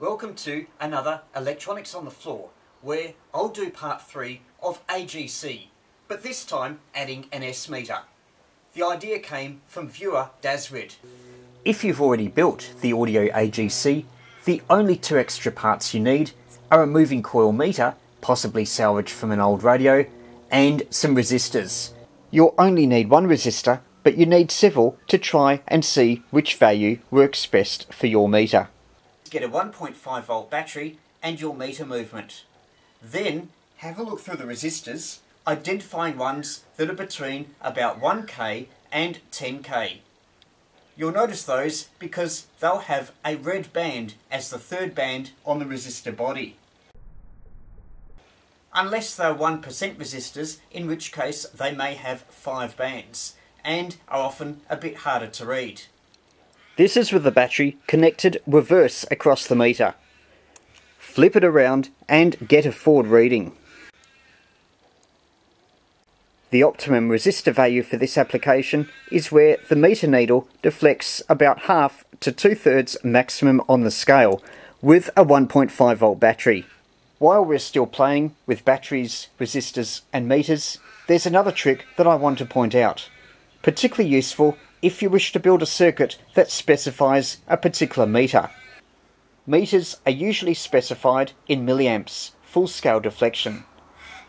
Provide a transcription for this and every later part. Welcome to another Electronics on the Floor, where I'll do part 3 of AGC, but this time adding an S-meter. The idea came from viewer Dazrid. If you've already built the audio AGC, the only two extra parts you need are a moving coil meter, possibly salvaged from an old radio, and some resistors. You'll only need one resistor, but you need several to try and see which value works best for your meter. Get a 1.5 volt battery and your meter movement. Then have a look through the resistors, identifying ones that are between about 1k and 10k. You'll notice those because they'll have a red band as the third band on the resistor body. Unless they're 1% resistors, in which case they may have 5 bands, and are often a bit harder to read. This is with the battery connected reverse across the meter. Flip it around and get a forward reading. The optimum resistor value for this application is where the meter needle deflects about half to 2/3 maximum on the scale with a 1.5 volt battery. While we're still playing with batteries, resistors and meters, there's another trick that I want to point out. Particularly useful if you wish to build a circuit that specifies a particular meter. Meters are usually specified in milliamps, full-scale deflection,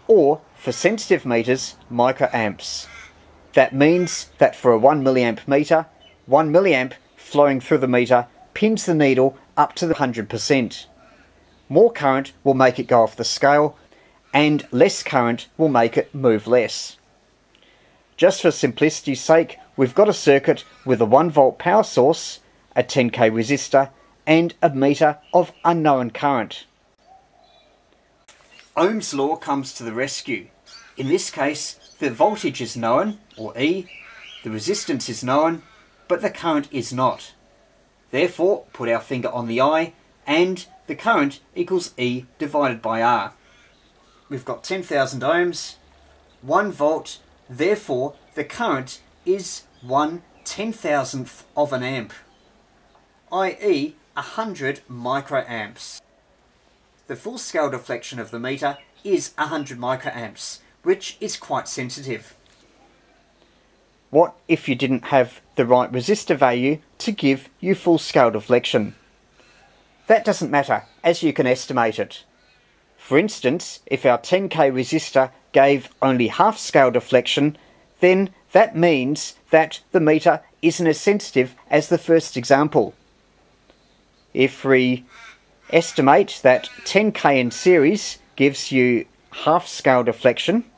or for sensitive meters, microamps. That means that for a 1 milliamp meter, 1 milliamp flowing through the meter pins the needle up to the 100%. More current will make it go off the scale, and less current will make it move less. Just for simplicity's sake, we've got a circuit with a 1 volt power source, a 10k resistor and a meter of unknown current. Ohm's law comes to the rescue. In this case, the voltage is known, or E, the resistance is known, but the current is not. Therefore, put our finger on the I, and the current equals E divided by R. We've got 10,000 ohms, 1 volt, therefore the current is 1/10,000th of an amp, i.e. 100 microamps. The full scale deflection of the meter is 100 microamps, which is quite sensitive. What if you didn't have the right resistor value to give you full scale deflection? That doesn't matter, as you can estimate it. For instance, if our 10k resistor gave only half scale deflection, then that means that the meter isn't as sensitive as the first example. If we estimate that 10k in series gives you half scale deflection,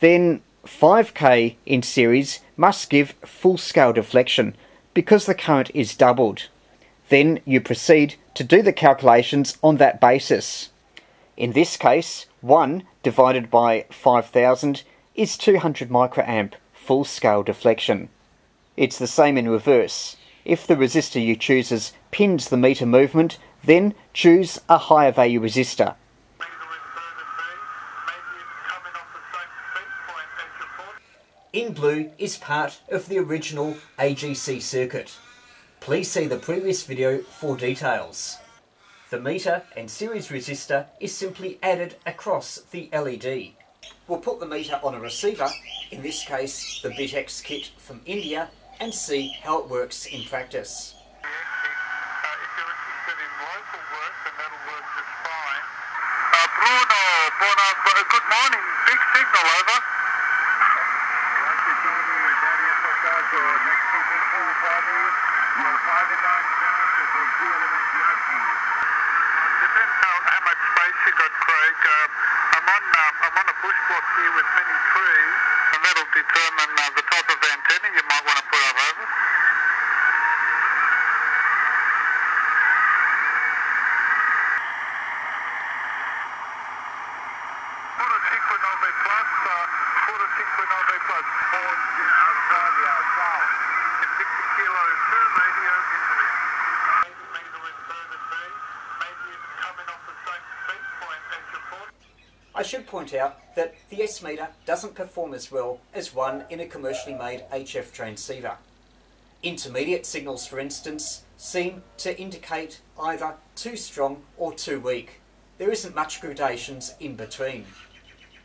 then 5k in series must give full scale deflection because the current is doubled. Then you proceed to do the calculations on that basis. In this case, 1 divided by 5,000 is 200 microamp full scale deflection. It's the same in reverse. If the resistor you choose pins the meter movement, then choose a higher value resistor. In blue is part of the original AGC circuit. Please see the previous video for details. The meter and series resistor is simply added across the LED. We'll put the meter on a receiver, in this case the BitX kit from India, and see how it works in practice. If you're interested in local work, then that'll work just fine. Bruno, good morning. Big signal, over. I'm on a bush block here with many trees, and that'll determine the type of antenna you might want to put up over. Put a 6.9 plus on Australia, south. It's 60 kilos through radio into the I should point out that the S-meter doesn't perform as well as one in a commercially made HF transceiver. Intermediate signals, for instance, seem to indicate either too strong or too weak. There isn't much gradations in between.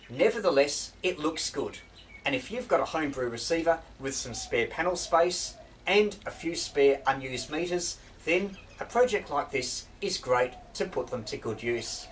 Nevertheless, it looks good, and if you've got a homebrew receiver with some spare panel space and a few spare unused meters, then a project like this is great to put them to good use.